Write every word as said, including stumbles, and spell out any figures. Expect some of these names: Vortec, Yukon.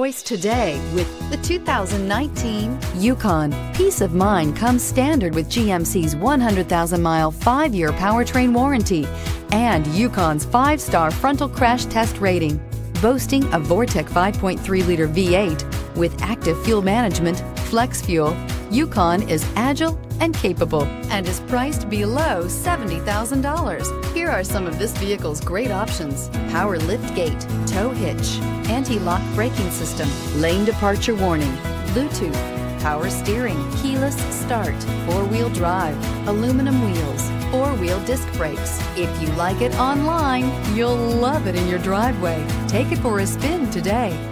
Choice today with the two thousand nineteen Yukon. Peace of mind comes standard with G M C's one hundred thousand mile five year powertrain warranty and Yukon's five star frontal crash test rating. Boasting a Vortec five point three liter V eight with active fuel management, flex fuel, Yukon is agile and capable and is priced below seventy thousand dollars. Here are some of this vehicle's great options: power liftgate, tow hitch, anti-lock braking system, lane departure warning, Bluetooth, power steering, keyless start, four wheel drive, aluminum wheels, four wheel disc brakes. If you like it online, you'll love it in your driveway. Take it for a spin today.